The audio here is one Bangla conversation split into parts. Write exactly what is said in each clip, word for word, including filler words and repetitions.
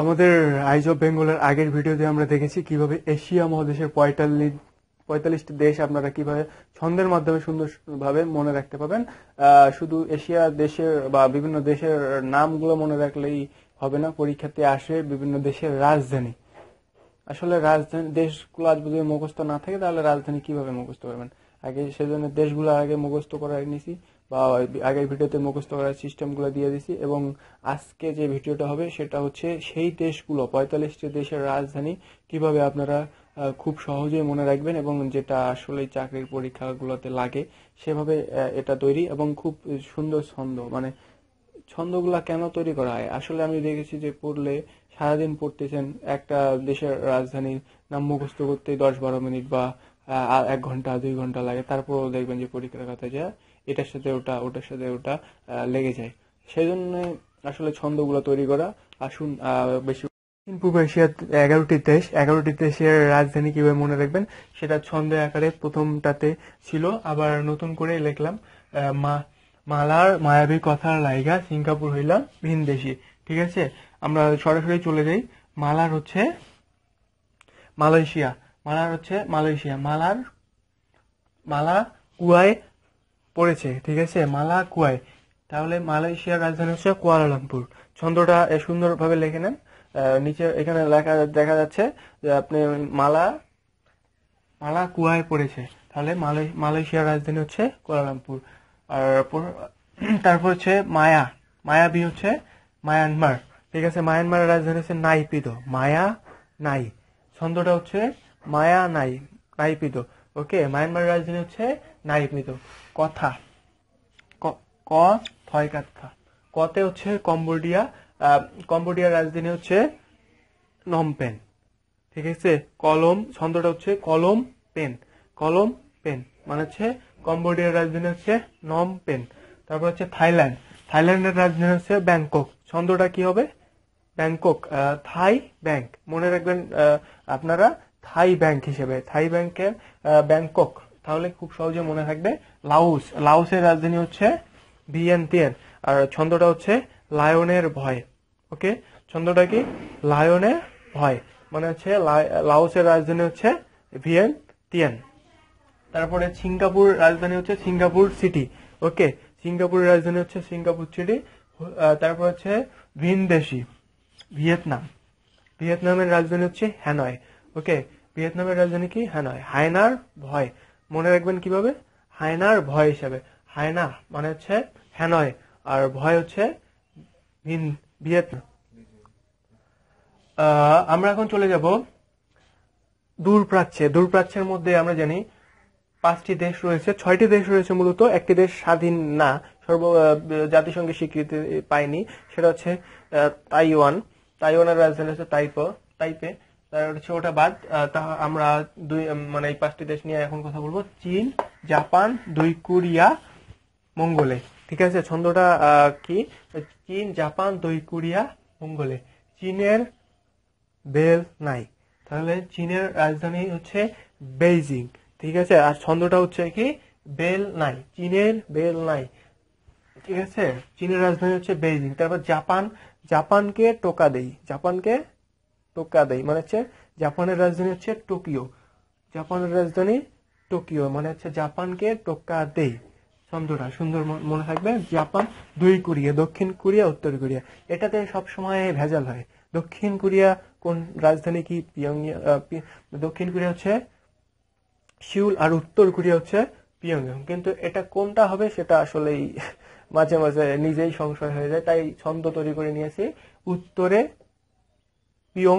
আমাদের আইজ অফ বেঙ্গলের আগের ভিডিওতে আমরা দেখেছি কিভাবে এশিয়া মহাদেশের পঁয়তাল্লিশটি দেশ আপনারা কিভাবে ছন্দের মাধ্যমে সুন্দরভাবে মনে রাখতে পারবেন। শুধু এশিয়া দেশের বা বিভিন্ন দেশের নামগুলো মনে রাখলেই হবে না, পরীক্ষাতে আসে বিভিন্ন দেশের রাজধানী। আসলে রাজধানী দেশগুলো আজ যদি মুখস্থ না থাকে তাহলে রাজধানী কিভাবে মুখস্থ করবেন? আগে সেজন্য দেশগুলো আগে মুখস্থ করাই নিছি বা আগের ভিডিওতে মুখস্থ করার সিস্টেমগুলো দিয়ে দিছি। এবং আজকে যে ভিডিওটা হবে সেটা হচ্ছে সেই দেশগুলো পঁয়তাল্লিশটি দেশের রাজধানী কিভাবে আপনারা খুব সহজে মনে রাখবেন এবং যেটা আসলে চাকরির পরীক্ষাগুলোতে লাগে সেভাবে এটা তৈরি এবং খুব সুন্দর ছন্দ। মানে ছন্দগুলা কেন তৈরি করা হয় আসলে আমি দেখেছি যে পড়লে সারাদিন পড়তেছেন, একটা দেশের রাজধানীর নাম মুখস্থ করতে দশ বারো মিনিট বা এক ঘন্টা দুই ঘন্টা লাগে, তারপরেও দেখবেন যে পরীক্ষার কথা যা এটার সাথে ওটা ওটার সাথে ওটা লেগে যায়। সেই জন্য আসলে ছন্দগুলো তৈরি করা। আসুন বেশি পূর্ব এশিয়ার এগারোটি দেশ এগারোটি দেশের রাজধানী কিভাবে মনে রাখবেন সেটা ছন্দে আকারে প্রথমটাতে ছিল, আবার নতুন করে লিখলাম মা মালার মায়াবী কথার লাইগা সিঙ্গাপুর হইলা ভিনদেশি। ঠিক আছে, আমরা সরাসরি চলে যাই। মালার হচ্ছে মালয়েশিয়া, মালার হচ্ছে মালয়েশিয়া। মালার মালা কুয়ায় পড়েছে, ঠিক আছে, মালা কুয়ায়। তাহলে মালয়েশিয়ার রাজধানী হচ্ছে কুয়ালালামপুর। ছন্দটা সুন্দরভাবে লিখে নেন। নিচে এখানে লেখা দেখা যাচ্ছে যে আপনি মালা মালা কুয়ায় পড়েছে, তাহলে মালয়েশিয়ার রাজধানী হচ্ছে কুয়ালালামপুর। আর তারপর হচ্ছে মায়া মায়াবী হচ্ছে মায়ানমার, ঠিক আছে, মায়ানমারের রাজধানী হচ্ছে নাইপিদো, মায়া নাই। ছন্দটা হচ্ছে মায়া নাই নাইপিদো, ওকে, মায়ানমারের রাজধানী হচ্ছে নাইপিদো। কথা ক থয় কথা, কতে হচ্ছে কম্বোডিয়া, কম্বোডিয়ার রাজধানী হচ্ছে নমপেন, ঠিক আছে। কলম, ছন্দটা হচ্ছে কলম পেন, কলম পেন মানে হচ্ছে কম্বোডিয়ার রাজধানী হচ্ছে নমপেন। তারপর হচ্ছে থাইল্যান্ড, থাইল্যান্ডের রাজধানী হচ্ছে ব্যাংকক। ছন্দটা কি হবে? ব্যাংকক, থাই ব্যাংক মনে রাখবেন আপনারা, থাই ব্যাংক হিসেবে, থাই ব্যাংকের ব্যাংকক, তাহলে খুব সহজে মনে থাকবে। লাউস, লাউসের রাজধানী হচ্ছে ভিয়েন্টিয়ান। আর ছন্দটা হচ্ছে লায়নের ভয়, ওকে, ছন্দটা কি লায়নের ভয় মানে হচ্ছে লাউসের রাজধানী হচ্ছে ভিয়েন্টিয়ান। তারপরে সিঙ্গাপুর রাজধানী হচ্ছে সিঙ্গাপুর সিটি, ওকে, সিঙ্গাপুরের রাজধানী হচ্ছে সিঙ্গাপুর সিটি। তারপর হচ্ছে ভিনদেশি ভিয়েতনাম, ভিয়েতনামের রাজধানী হচ্ছে হ্যানয়, ওকে, ভিয়েতনামের রাজধানী কি হ্যানয়। হায়নার ভয় মনে রাখবেন কিভাবে? হায়নার ভয় হিসাবে, হায়না মানে হচ্ছে হ্যানয় আর ভয় হচ্ছে ভিয়েতনাম। আমরা এখন চলে যাব দূরপ্রাচ্যে। দূরপ্রাচ্যের মধ্যে আমরা জানি পাঁচটি দেশ রয়েছে, ছয়টি দেশ রয়েছে মূলত, একটি দেশ স্বাধীন না, সর্ব জাতিসংঘের স্বীকৃতি পায়নি, সেটা হচ্ছে তাইওয়ান। তাইওয়ানের রাজধানী হচ্ছে তাইপে, তাইপে। তার হচ্ছে ওটা বাদ। তা আমরা দুই মানে এই পাঁচটি দেশ নিয়ে এখন কথা বলবো, চীন, জাপান, দুই কোরিয়া, মঙ্গোলে, ঠিক আছে। ছন্দটা কি? চীন, জাপান, দুই কোরিয়া, মঙ্গোলে। চীনের বেল নাই, তাহলে চীনের রাজধানী হচ্ছে বেইজিং, ঠিক আছে। আর ছন্দটা হচ্ছে কি বেল নাই, চীনের বেল নাই, ঠিক আছে, চীনের রাজধানী হচ্ছে বেইজিং। তারপর জাপান, জাপানকে টোকা দেই, জাপানকে টোকা দেই মানে হচ্ছে জাপানের রাজধানী হচ্ছে টোকিও, জাপানের রাজধানী টোকিও মানে হচ্ছে জাপানকে টোকা দেই। ছন্দটা সুন্দর মনে থাকবে। জাপান, দুই কোরিয়া, দক্ষিণ কোরিয়া, উত্তর কোরিয়া। এটাতে সবসময় ভেজাল হয়। দক্ষিণ কোরিয়া কোন রাজধানী কি? পিয়ংইয়ং, দক্ষিণ কোরিয়া হচ্ছে সিউল আর উত্তর কোরিয়া হচ্ছে পিয়ংইয়ং, কিন্তু এটা কোনটা হবে সেটা আসলেই মাঝে মাঝে নিজেই সংশয় হয়ে যায়, তাই ছন্দ তৈরি করে নিয়েছি উত্তরে পিয়ং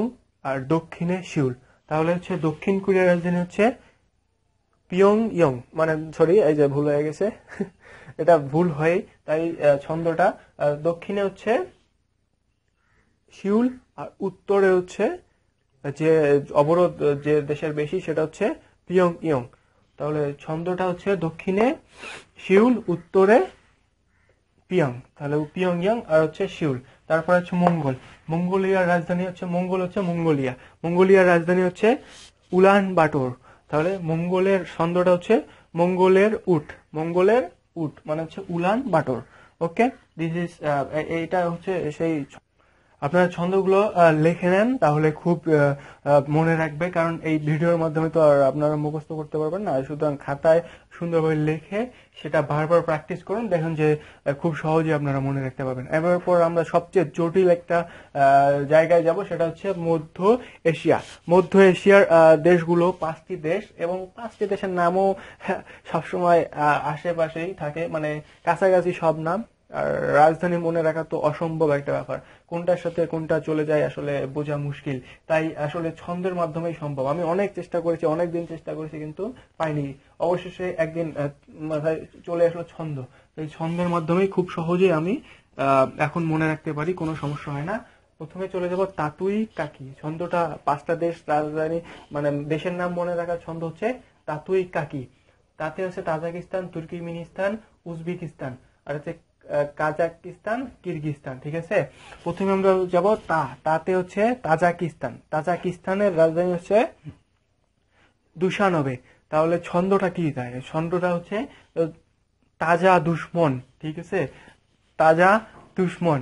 আর দক্ষিণে সিউল। তাহলে হচ্ছে দক্ষিণ কোরিয়ার রাজধানী হচ্ছে পিয়ংইয়ং, মানে সরি এই যে ভুল হয়ে গেছে, এটা ভুল হয়, তাই ছন্দটা দক্ষিণে হচ্ছে সিউল আর উত্তরে হচ্ছে যে অবরোধ যে দেশের বেশি সেটা হচ্ছে পিয়ংইয়ং। তাহলে ছন্দটা হচ্ছে দক্ষিণে সিউল, উত্তরে পিয়ং, তাহলে পিয়ংইয়ং আর হচ্ছে সিউল। তারপরে হচ্ছে মঙ্গোল, মঙ্গোলিয়ার রাজধানী হচ্ছে মঙ্গোল হচ্ছে মঙ্গোলিয়া, মঙ্গোলিয়ার রাজধানী হচ্ছে উলান বাটোর। তাহলে মঙ্গোলের ছন্দটা হচ্ছে মঙ্গোলের উট, মঙ্গোলের উট মানে হচ্ছে উলান বাটোর, ওকে। দিস ইজ এইটা হচ্ছে সেই। আপনারা ছন্দগুলো লিখে নেন তাহলে খুব মনে রাখবে কারণ এই ভিডিওর মাধ্যমে তো আর আপনারা মুখস্থ করতে পারবেন না সুতরাং খাতায় সুন্দরভাবে লিখে সেটা বারবার প্র্যাকটিস করুন দেখুন যে খুব সহজে আপনারা মনে রাখতে পারবেন এবার পর আমরা সবচেয়ে জটিল একটা জায়গায় যাব সেটা হচ্ছে মধ্য এশিয়া মধ্য এশিয়ার দেশগুলো পাঁচটি দেশ এবং পাঁচটি দেশের নামও সব সময় আশেপাশেই থাকে মানে কাছাকাছি সব নাম আর রাজধানী মনে রাখা তো অসম্ভব একটা ব্যাপার কোনটার সাথে কোনটা চলে যায় আসলে বোঝা মুশকিল তাই আসলে ছন্দের মাধ্যমেই সম্ভব আমি অনেক চেষ্টা করেছি অনেক দিন চেষ্টা করেছি কিন্তু পাইনি অবশেষে একদিন মাথায় চলে আসলো ছন্দ তাই ছন্দের মাধ্যমেই খুব সহজে আমি এখন মনে রাখতে পারি কোনো সমস্যা হয় না প্রথমে চলে যাব তাতুই কাকি ছন্দটা পাঁচটা দেশ রাজধানী মানে দেশের নাম মনে রাখার ছন্দ হচ্ছে তাতুই কাকি তাতে আছে তাজিকিস্তান তুর্কিমিনিস্তান উজবেকিস্তান আর আছে কাজাকিস্তান কিরগিজস্তান ঠিক আছে প্রথমে আমরা যাব তা তাতে হচ্ছে তাজিকিস্তান তাজিকিস্তানের রাজধানী হচ্ছে দুশানবে তাহলে ছন্দটা কি যায় ছন্দটা হচ্ছে তাজা দুশমন ঠিক আছে তাজা দুশমন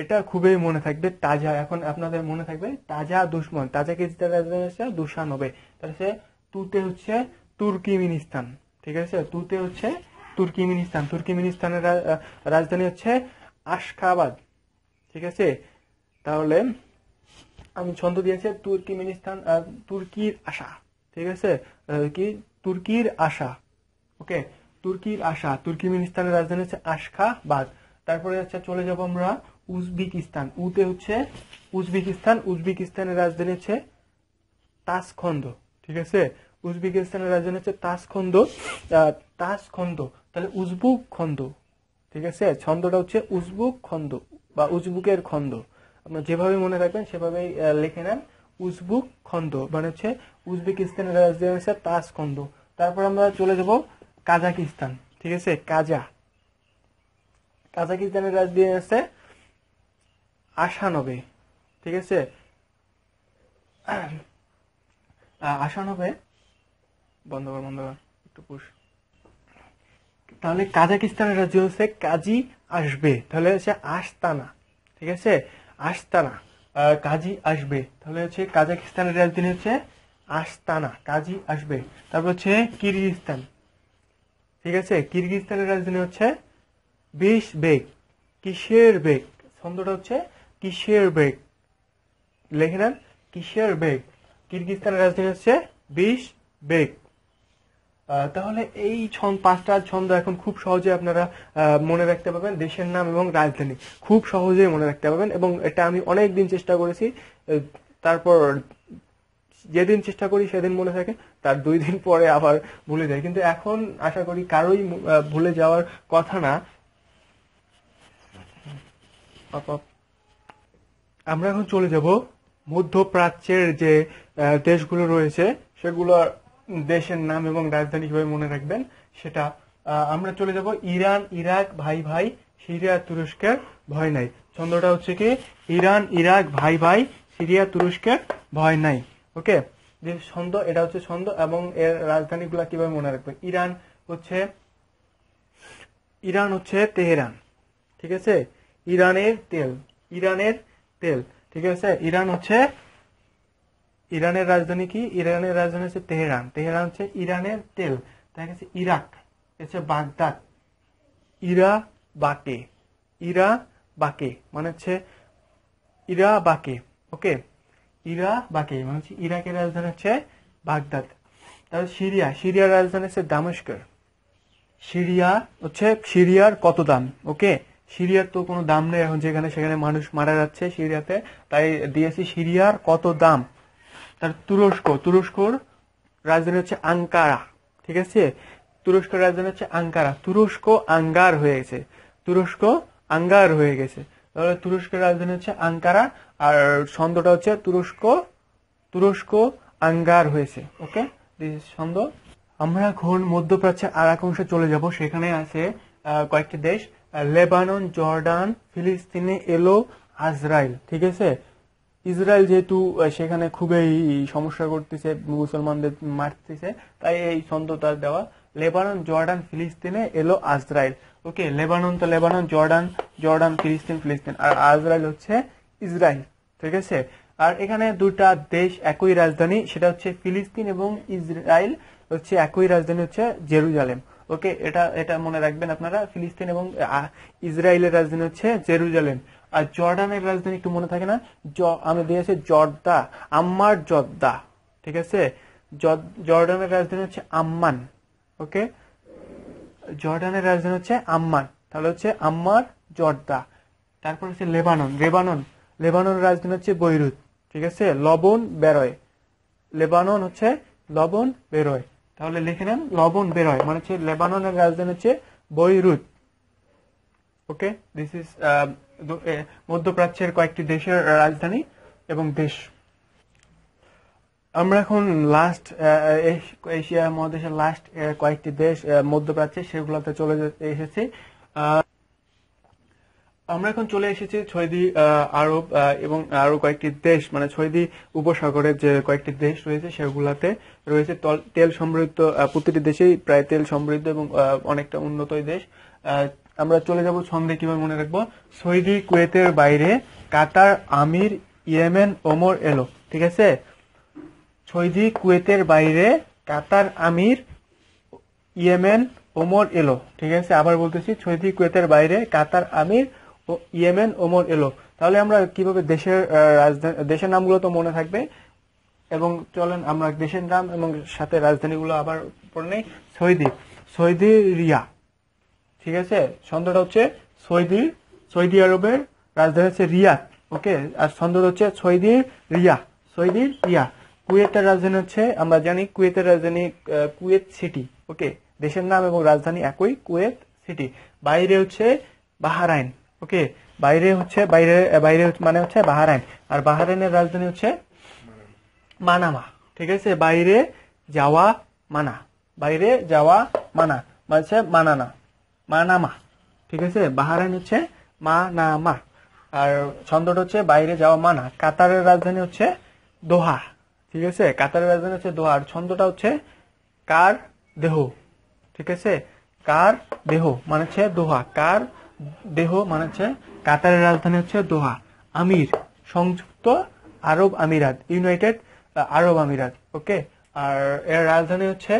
এটা খুবই মনে থাকবে তাজা এখন আপনাদের মনে থাকবে তাজা দুশমন তাজিকিস্তানের রাজধানী হচ্ছে দুশানবে তাহলে তুতে হচ্ছে তুর্কিমিনিস্তান ঠিক আছে তুতে হচ্ছে তুর্কিমিনিস্তান তুর্কিমিনিস্তানের রাজধানী হচ্ছে আশগাবাদ ঠিক আছে তাহলে আমি ছন্দ দিয়েছি তুর্কিমিনিস্তান তুর্কির আশা ঠিক আছে কি তুর্কির আশা ওকে তুর্কির আশা তুর্কিমিনিস্তানের রাজধানী হচ্ছে আশগাবাদ তারপরে আচ্ছা চলে যাব আমরা উজবেকিস্তান উতে হচ্ছে উজবেকিস্তান উজবেকিস্তানের রাজধানী হচ্ছে তাসখন্দ ঠিক আছে উজবেকিস্তানের রাজধানী হচ্ছে তাসখন্দ তাসখন্দ তাহলে উজবুক খন্দ ঠিক আছে ছন্দটা হচ্ছে উজবুক খন্দ বা উজবুকের খন্দ আপনারা যেভাবে মনে রাখবেন সেভাবেই লিখে নেন উজবুক খন্দ মানে হচ্ছে উজবেকিস্তানের রাজধানী হচ্ছে তাসখন্দ তারপর আমরা চলে যাব কাজাকিস্তান ঠিক আছে কাজা কাজাকিস্তানের রাজধানী হচ্ছে আশানবে ঠিক আছে আশানবে বন্ধ কর বন্ধ কর একটু পুশ তাহলে কাজাকিস্তানের রাজ্য হচ্ছে কাজী আসবে তাহলে হচ্ছে আস্তানা ঠিক আছে আস্তানা কাজী আসবে তাহলে হচ্ছে কাজাকিস্তানের রাজধানী হচ্ছে আস্তানা কাজী আসবে তারপর হচ্ছে কিরগিজস্তান ঠিক আছে কিরগিজস্তানের রাজধানী হচ্ছে বিশবেক কিশেরবেক ছন্দটা হচ্ছে কিশেরবেক লিখে নেন কিশেরবেক কিরগিজস্তানের রাজধানী হচ্ছে বিশবেক তাহলে এই ছন্দ পাঁচটা ছন্দ এখন খুব সহজে আপনারা মনে রাখতে পারবেন দেশের নাম এবং রাজধানী খুব সহজে মনে রাখতে পারবেন এবং এটা আমি অনেক দিন চেষ্টা করেছি তারপর যেদিন চেষ্টা করি সেদিন মনে থাকে তার দুই দিন পরে আবার ভুলে যায় কিন্তু এখন আশা করি কারোই ভুলে যাওয়ার কথা না আমরা এখন চলে যাব মধ্যপ্রাচ্যের যে দেশগুলো রয়েছে সেগুলো দেশের নাম এবং রাজধানী কিভাবে মনে রাখবেন সেটা আমরা চলে যাব ইরান ইরাক ভাই ভাই সিরিয়া তুরস্কের ভয় নাই ছন্দটা হচ্ছে কি ইরান ইরাক ভাই ভাই সিরিয়া তুরস্কের ভয় নাই ওকে যে ছন্দ এটা হচ্ছে ছন্দ এবং এর রাজধানীগুলো কিভাবে মনে রাখবেন ইরান হচ্ছে ইরান হচ্ছে তেহরান ঠিক আছে ইরানের তেল ইরানের তেল ঠিক আছে ইরান হচ্ছে ইরানের রাজধানী কি ইরানের রাজধানী হচ্ছে তেহরান তেহরান হচ্ছে ইরানের তেল তাই হচ্ছে ইরাক হচ্ছে বাগদাদ ইরাবাকে ইরাবাকে মানে হচ্ছে ইরাবাকে ওকে ইরাবাকে মানে হচ্ছে ইরাকের রাজধানী হচ্ছে বাগদাদ তারপর সিরিয়া সিরিয়ার রাজধানী হচ্ছে দামেস্ক সিরিয়া হচ্ছে সিরিয়ার কত দাম ওকে সিরিয়ার তো কোনো দাম নেই এখন যেখানে সেখানে মানুষ মারা যাচ্ছে সিরিয়াতে তাই দিয়েছি সিরিয়ার কত দাম তার তুরস্ক তুরস্কর রাজধানী হচ্ছে আঙ্কারা ঠিক আছে তুরস্কর রাজধানী হচ্ছে আঙ্কারা তুরস্ক আঙ্গার হয়ে গেছে তুরস্ক আঙ্গার হয়ে গেছে তাহলে তুরস্কের রাজধানী হচ্ছে আঙ্কারা আর ছন্দটা হচ্ছে তুরস্ক তুরস্ক আঙ্গার হয়েছে ওকে দিস ছন্দ আমরা এখন মধ্যপ্রাচ্যের আরেক অংশে চলে যাব সেখানে আছে কয়েকটি দেশ লেবানন জর্ডান ফিলিস্তিনে এলো ইসরায়েল ঠিক আছে ইসরায়েল যেহেতু সেখানে খুবই সমস্যা করতেছে মুসলমানদের মারতেছে তাই এই ছন্দটা দেওয়া লেবানন জর্ডান ফিলিস্তিনে এলো ইসরায়েল ওকে লেবানন তো লেবানন জর্ডান জর্ডান ফিলিস্তিন ফিলিস্তিন আর ইসরায়েল হচ্ছে इजराइल ठीक है और এখানে দুটা দেশ একই রাজধানী সেটা হচ্ছে ফিলিস্তিন এবং ইসরায়েল হচ্ছে একই রাজধানী হচ্ছে জেরুজালেম ওকে এটা এটা মনে রাখবেন আপনারা ফিলিস্তিন এবং ইসরায়েলের রাজধানী হচ্ছে জেরুজালেম আর জর্ডানের রাজধানী একটু মনে থাকে না আমি দিয়েছি জর্দা আম্মার জর্দা ঠিক আছে জর্ডানের রাজধানী হচ্ছে আম্মান ওকে জর্ডানের রাজধানী হচ্ছে আম্মান তাহলে হচ্ছে আম্মার জর্দা তারপর হচ্ছে লেবানন লেবানন লেবাননের রাজধানী হচ্ছে বৈরুত ঠিক আছে লবণ বেরোয় লেবানন হচ্ছে লবণ বেরোয় তাহলে লিখে নেন লবণ বেরোয় মানে হচ্ছে লেবাননের রাজধানী হচ্ছে বৈরুত ওকে দিস ইজ মধ্যপ্রাচ্যের কয়েকটি দেশের রাজধানী এবং দেশ আমরা এখন লাস্ট এশিয়া মহাদেশের লাস্ট কয়েকটি দেশ মধ্যপ্রাচ্যে সেগুলোতে চলে এসেছি আমরা এখন চলে এসেছি সৌদি আরব এবং আরো কয়েকটি দেশ মানে সৌদি উপসাগরের যে কয়েকটি দেশ রয়েছে সেগুলোতে রয়েছে তেল সমৃদ্ধ প্রতিটি দেশেই প্রায় তেল সমৃদ্ধ এবং অনেকটা উন্নত দেশ আমরা চলে যাব ছন্দে কিভাবে মনে রাখবো সৌদি কুয়েতের বাইরে কাতার আমির ইয়েমেন ওমর এলো ঠিক আছে সৌদি কুয়েতের বাইরে কাতার আমির ইয়েমেন ওমর এলো ঠিক আছে আবার বলতেছি সৌদি কুয়েতের বাইরে কাতার আমির ও ইয়েমেন ওমর এলো তাহলে আমরা কিভাবে দেশের রাজধানী দেশের নামগুলো তো মনে থাকবে এবং চলেন আমরা দেশের নাম এবং সাথে রাজধানীগুলো আবার পড়ে নেই সৌদি সৌদি রিয়া ঠিক আছে ছন্দটা হচ্ছে সৌদি সৌদি আরবের রাজধানী হচ্ছে রিয়াদ ওকে আর ছন্দটা হচ্ছে সৌদি রিয়া সৌদি রিয়া কুয়েতের রাজধানী হচ্ছে আমরা জানি কুয়েতের রাজধানী কুয়েত সিটি ওকে দেশের নাম এবং রাজধানী একই কুয়েত সিটি বাইরে হচ্ছে বাহরাইন ওকে বাইরে হচ্ছে বাইরে বাইরে মানে হচ্ছে বাহরাইন আর বাহরাইনের রাজধানী হচ্ছে মানামা ঠিক আছে বাইরে যাওয়া মানা বাইরে যাওয়া মানা মানে হচ্ছে মানানা মানামা ঠিক আছে বাহরাইন হচ্ছে মানামা আর ছন্দটা হচ্ছে বাইরে যাওয়া মানা কাতারের রাজধানী হচ্ছে দোহা ঠিক আছে কাতারের রাজধানী হচ্ছে দোহা আর ছন্দটা হচ্ছে কার দেহ ঠিক আছে কার দেহ মানে হচ্ছে দোহা কার দেহ মানে হচ্ছে কাতারের রাজধানী হচ্ছে দোহা আমির সংযুক্ত আরব আমিরাত ইউনাইটেড আরব আমিরাত ওকে আর এর রাজধানী হচ্ছে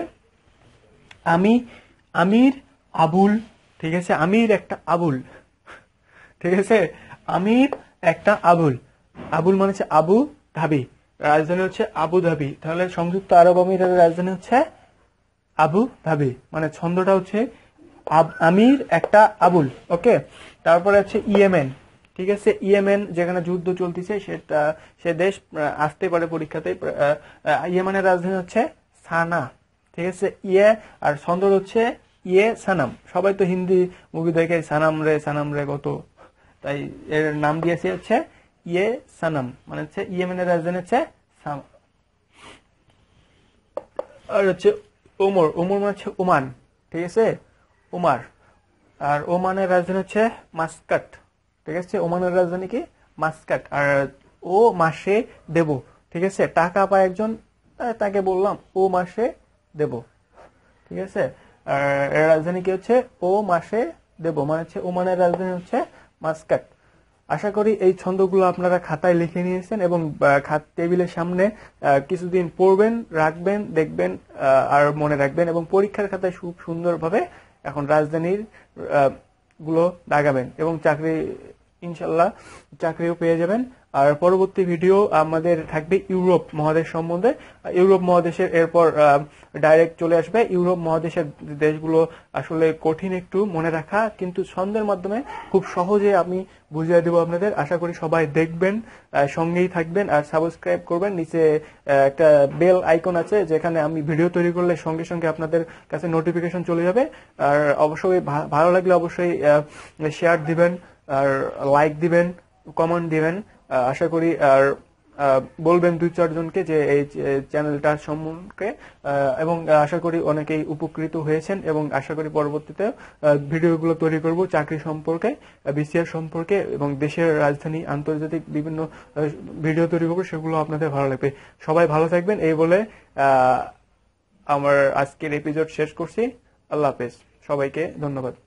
আমি আমির আবুল ঠিক আছে আমির একটা আবুল ঠিক আছে আমির একটা আবুল আবুল মানে হচ্ছে আবু ধাবি রাজধানী হচ্ছে আবু ধাবি তাহলে সংযুক্ত আরব আমিরাতের রাজধানী হচ্ছে আবু ধাবি মানে ছন্দটা হচ্ছে আমির একটা আবুল ওকে তারপরে আছে ইয়েমেন ঠিক আছে ইয়েমেন যেখানে যুদ্ধ চলতেছে সেটা সে দেশ আসতে পারে পরীক্ষাতে ইয়েমেনের রাজধানী হচ্ছে সানা ঠিক আছে ইয়ে আর ছন্দটা হচ্ছে ইয়ে সানাম সবাই তো হিন্দি মুভি দেখে সানাম রে সানাম রে কত তাই এর নাম দিয়েছে হচ্ছে ইয়ে সানাম মানে হচ্ছে ইয়েমেনের রাজধানী হচ্ছে আর হচ্ছে ওমর ওমর মানে হচ্ছে ওমান ঠিক আছে ওমার আর ওমানের রাজধানী হচ্ছে মাস্কাট ঠিক আছে ওমানের রাজধানী কি মাস্কাট আর ও মাসে দেব ঠিক আছে টাকা পায় একজন তাকে বললাম ও মাসে দেব ঠিক আছে আর এর রাজধানী কি হচ্ছে ও মাসে দেব মানে হচ্ছে ওমানের রাজধানী হচ্ছে মাস্কাট আশা করি এই ছন্দগুলো আপনারা খাতায় লিখে নিয়েছেন এবং খাত টেবিলের সামনে কিছুদিন পড়বেন রাখবেন দেখবেন আর মনে রাখবেন এবং পরীক্ষার খাতায় খুব সুন্দরভাবে এখন রাজধানীর গুলো দাগাবেন এবং চাকরি ইনশাল্লাহ চাকরিও পেয়ে যাবেন আর পরবর্তী ভিডিও আমাদের থাকবে ইউরোপ মহাদেশ সম্বন্ধে ইউরোপ মহাদেশের এরপর ডাইরেক্ট চলে আসবে ইউরোপ মহাদেশের দেশগুলো আসলে কঠিন একটু মনে রাখা কিন্তু ছন্দের মাধ্যমে খুব সহজে আমি বুঝিয়ে দেব আপনাদের আশা করি সবাই দেখবেন সঙ্গেই থাকবেন আর সাবস্ক্রাইব করবেন নিচে একটা বেল আইকন আছে যেখানে আমি ভিডিও তৈরি করলে সঙ্গে সঙ্গে আপনাদের কাছে নোটিফিকেশন চলে যাবে আর অবশ্যই ভালো লাগলে অবশ্যই শেয়ার দিবেন আর লাইক দিবেন কমেন্ট দিবেন আশা করি আর বলবেন দুই চারজনকে যে এই চ্যানেলটার সম্পর্কে এবং আশা করি অনেকেই উপকৃত হয়েছেন এবং আশা করি পরবর্তীতে ভিডিওগুলো তৈরি করব চাকরি সম্পর্কে বিসিআর সম্পর্কে এবং দেশের রাজধানী আন্তর্জাতিক বিভিন্ন ভিডিও তৈরি করব সেগুলো আপনাদের ভালো লাগবে সবাই ভালো থাকবেন এই বলে আমার আজকের এপিসোড শেষ করছি আল্লাহ হাফেজ সবাইকে ধন্যবাদ।